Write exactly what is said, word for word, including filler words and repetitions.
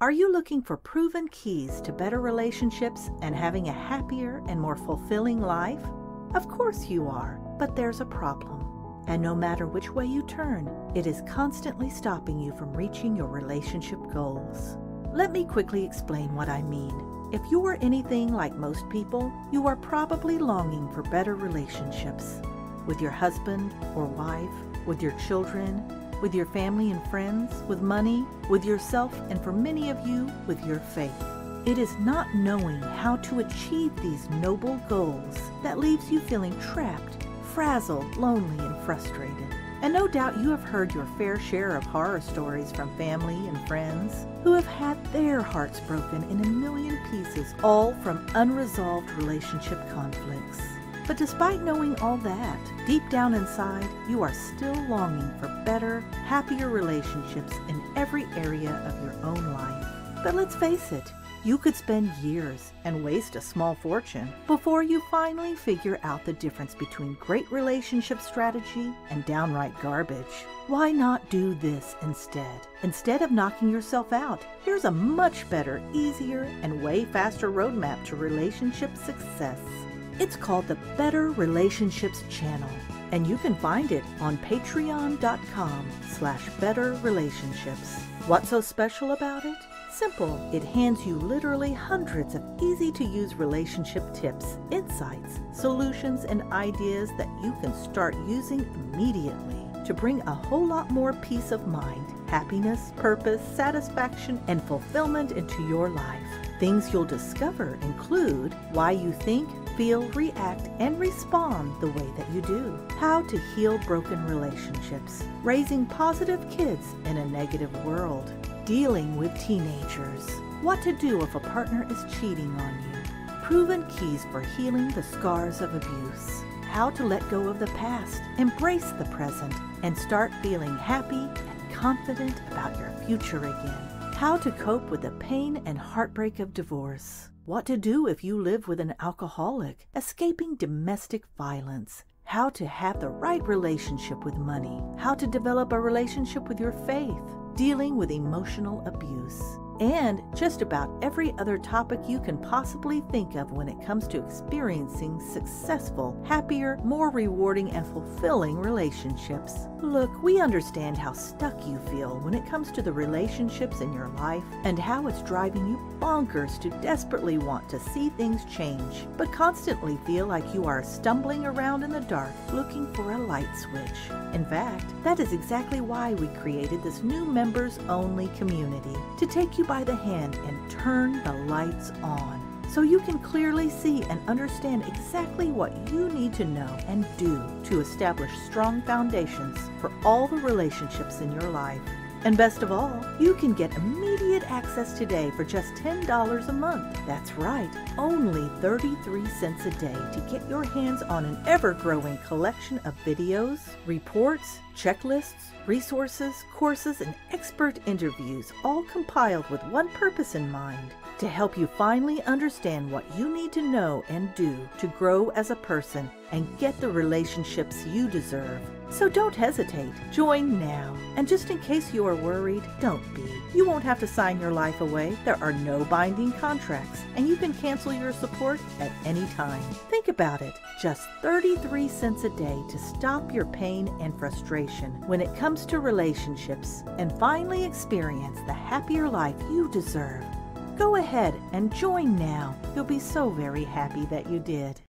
Are you looking for proven keys to better relationships and having a happier and more fulfilling life? Of course you are, but there's a problem. And no matter which way you turn, it is constantly stopping you from reaching your relationship goals. Let me quickly explain what I mean. If you are anything like most people, you are probably longing for better relationships. With your husband or wife, with your children, with your family and friends, with money, with yourself, and for many of you, with your faith. It is not knowing how to achieve these noble goals that leaves you feeling trapped, frazzled, lonely, and frustrated. And no doubt you have heard your fair share of horror stories from family and friends who have had their hearts broken in a million pieces, all from unresolved relationship conflicts. But despite knowing all that, deep down inside, you are still longing for better, happier relationships in every area of your own life. But let's face it, you could spend years and waste a small fortune before you finally figure out the difference between great relationship strategy and downright garbage. Why not do this instead? Instead of knocking yourself out, here's a much better, easier, and way faster roadmap to relationship success. It's called the Better Relationships Channel, and you can find it on patreon.com slash better relationships. What's so special about it? Simple. It hands you literally hundreds of easy-to-use relationship tips, insights, solutions, and ideas that you can start using immediately to bring a whole lot more peace of mind, happiness, purpose, satisfaction, and fulfillment into your life. Things you'll discover include why you think, feel, react, and respond the way that you do. How to heal broken relationships. Raising positive kids in a negative world. Dealing with teenagers. What to do if a partner is cheating on you. Proven keys for healing the scars of abuse. How to let go of the past, embrace the present, and start feeling happy and confident about your future again. How to cope with the pain and heartbreak of divorce. What to do if you live with an alcoholic, escaping domestic violence, how to have the right relationship with money, how to develop a relationship with your faith, dealing with emotional abuse, and just about every other topic you can possibly think of when it comes to experiencing successful, happier, more rewarding, and fulfilling relationships. Look, we understand how stuck you feel when it comes to the relationships in your life and how it's driving you bonkers to desperately want to see things change, but constantly feel like you are stumbling around in the dark looking for a light switch. In fact, that is exactly why we created this new members-only community, to take you by the hand and turn the lights on so you can clearly see and understand exactly what you need to know and do to establish strong foundations for all the relationships in your life. And best of all, you can get immediate access today for just ten dollars a month. That's right, only thirty-three cents a day to get your hands on an ever-growing collection of videos, reports, checklists, resources, courses, and expert interviews, all compiled with one purpose in mind: to help you finally understand what you need to know and do to grow as a person and get the relationships you deserve. So don't hesitate. Join now. And just in case you are worried, don't be. You won't have to sign your life away. There are no binding contracts, and you can cancel your support at any time. Think about it. Just thirty-three cents a day to stop your pain and frustration when it comes to relationships and finally experience the happier life you deserve. Go ahead and join now. You'll be so very happy that you did.